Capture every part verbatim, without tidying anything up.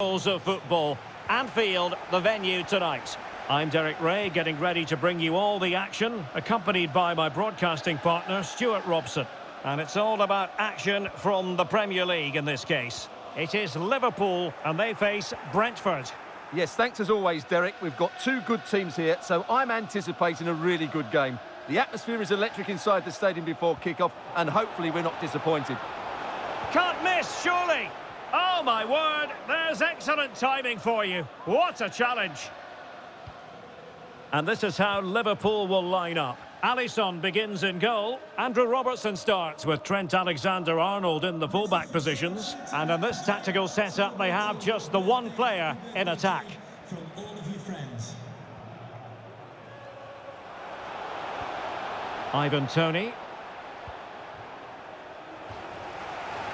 Goals of football. Anfield, the venue tonight. I'm Derek Ray, getting ready to bring you all the action, accompanied by my broadcasting partner, Stuart Robson. And it's all about action from the Premier League in this case. It is Liverpool, and they face Brentford. Yes, thanks as always, Derek. We've got two good teams here, so I'm anticipating a really good game. The atmosphere is electric inside the stadium before kickoff, and hopefully we're not disappointed. Can't miss, surely! Oh, my word, there's excellent timing for you. What a challenge. And this is how Liverpool will line up. Alisson begins in goal. Andrew Robertson starts with Trent Alexander-Arnold in the fullback positions. And in this tactical setup, they have just the one player in attack. From all of your friends. Ivan Toney.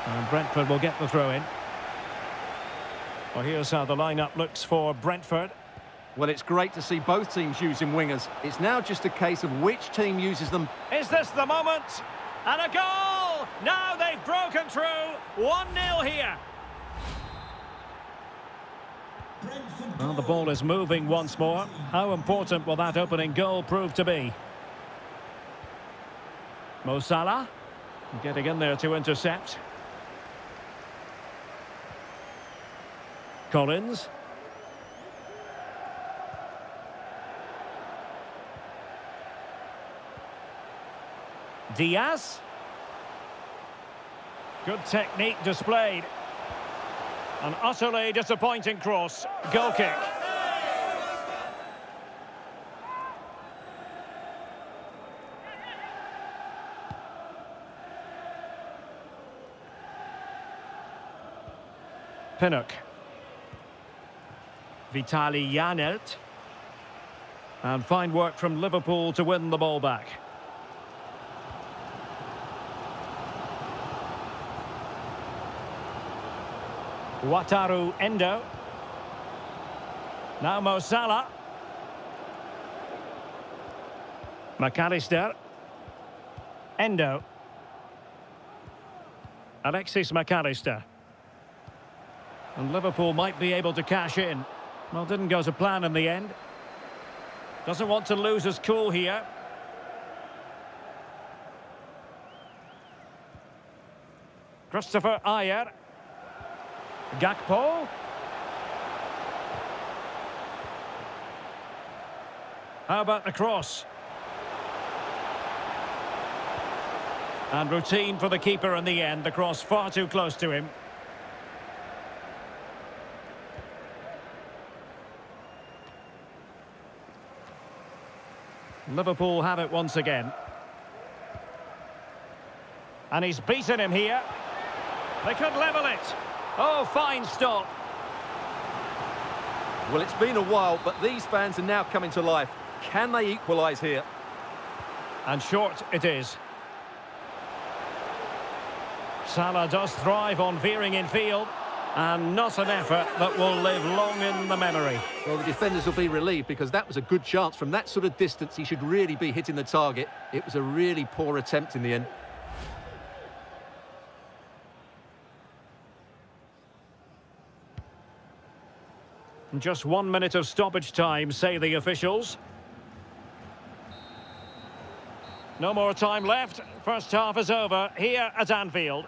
And Brentford will get the throw in. Well, here's how the lineup looks for Brentford. Well, it's great to see both teams using wingers. It's now just a case of which team uses them. Is this the moment? And a goal! Now they've broken through. one nil here. Well, the ball is moving once more. How important will that opening goal prove to be? Mo Salah getting in there to intercept. Collins. Diaz. Good technique displayed. An utterly disappointing cross. Goal kick. Pinnock. Vitaly Janelt. And fine work from Liverpool to win the ball back. Wataru Endo. Now Mo Salah. McAllister. Endo. Alexis McAllister. And Liverpool might be able to cash in. Well, didn't go to plan in the end. Doesn't want to lose his cool here. Christopher Ayer. Gakpo. How about the cross? And routine for the keeper in the end. The cross far too close to him. Liverpool have it once again. And he's beaten him here. They could level it. Oh, fine stop. Well, it's been a while, but these fans are now coming to life. Can they equalise here? And short it is. Salah does thrive on veering in field. And not an effort that will live long in the memory. Well, the defenders will be relieved because that was a good chance. From that sort of distance, he should really be hitting the target. It was a really poor attempt in the end. And just one minute of stoppage time, say the officials. No more time left. First half is over here at Anfield.